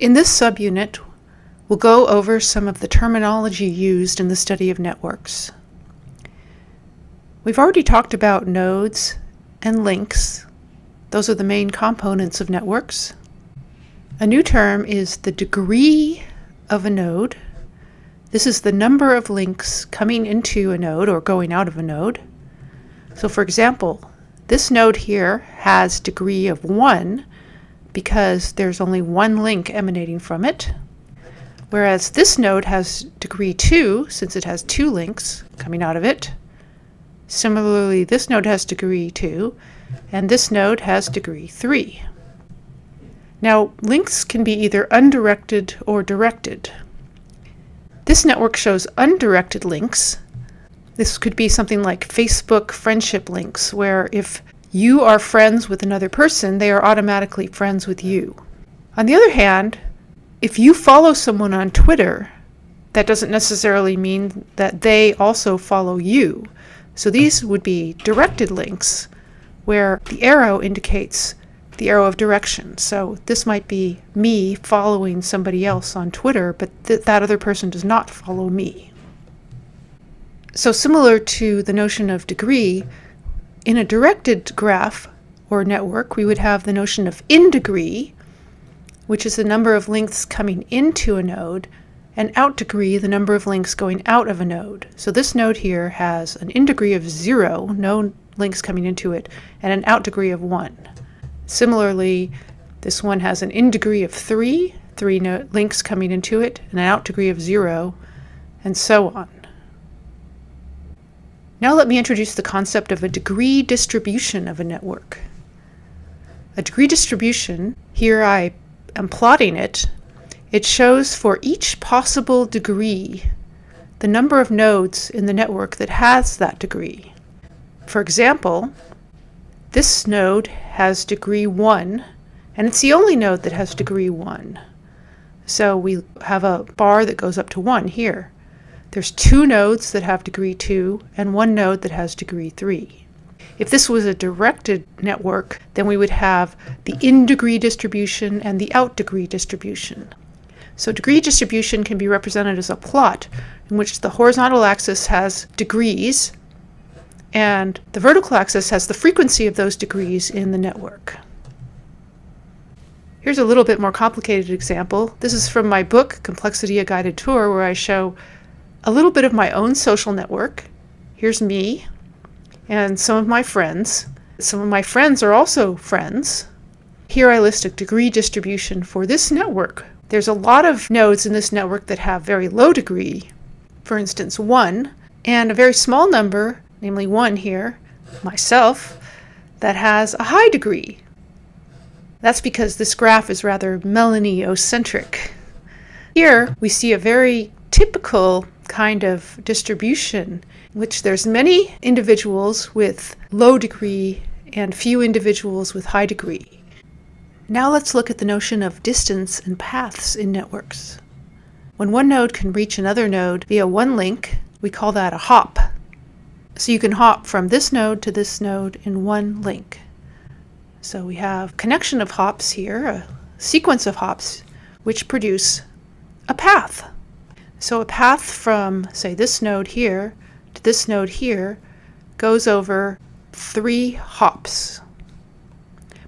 In this subunit, we'll go over some of the terminology used in the study of networks. We've already talked about nodes and links. Those are the main components of networks. A new term is the degree of a node. This is the number of links coming into a node or going out of a node. So for example, this node here has degree of 1 because there's only one link emanating from it, whereas this node has degree 2 since it has 2 links coming out of it. Similarly, this node has degree 2 and this node has degree 3. Now, links can be either undirected or directed. This network shows undirected links. This could be something like Facebook friendship links, where if you are friends with another person, they are automatically friends with you. On the other hand, if you follow someone on Twitter, that doesn't necessarily mean that they also follow you. So these would be directed links, where the arrow indicates the arrow of direction. So this might be me following somebody else on Twitter, but that other person does not follow me. So similar to the notion of degree, in a directed graph or network, we would have the notion of in degree, which is the number of links coming into a node, and out degree, the number of links going out of a node. So this node here has an in degree of 0, no links coming into it, and an out degree of 1. Similarly, this one has an in degree of 3, 3 links coming into it, and an out degree of 0, and so on. Now let me introduce the concept of a degree distribution of a network. A degree distribution, here I am plotting it, it shows for each possible degree the number of nodes in the network that has that degree. For example, this node has degree 1, and it's the only node that has degree 1. So we have a bar that goes up to 1 here. There's 2 nodes that have degree 2 and 1 node that has degree 3. If this was a directed network, then we would have the in-degree distribution and the out-degree distribution. So degree distribution can be represented as a plot in which the horizontal axis has degrees, and the vertical axis has the frequency of those degrees in the network. Here's a little bit more complicated example. This is from my book, Complexity: A Guided Tour, where I show a little bit of my own social network. Here's me and some of my friends. Some of my friends are also friends. Here I list a degree distribution for this network. There's a lot of nodes in this network that have very low degree, for instance 1, and a very small number, namely 1 here, myself, that has a high degree. That's because this graph is rather Melanie-ocentric. Here we see a very typical kind of distribution in which there's many individuals with low degree and few individuals with high degree. Now let's look at the notion of distance and paths in networks. When one node can reach another node via one link, we call that a hop. So you can hop from this node in one link. So we have a connection of hops here, a sequence of hops, which produce a path. So a path from, say, this node here to this node here goes over 3 hops.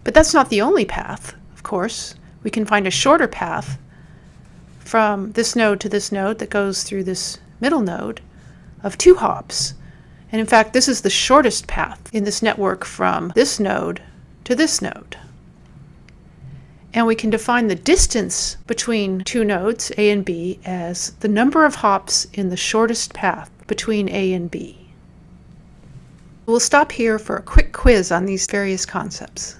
But that's not the only path, of course. We can find a shorter path from this node to this node that goes through this middle node of 2 hops. And in fact, this is the shortest path in this network from this node to this node. And we can define the distance between 2 nodes, A and B, as the number of hops in the shortest path between A and B. We'll stop here for a quick quiz on these various concepts.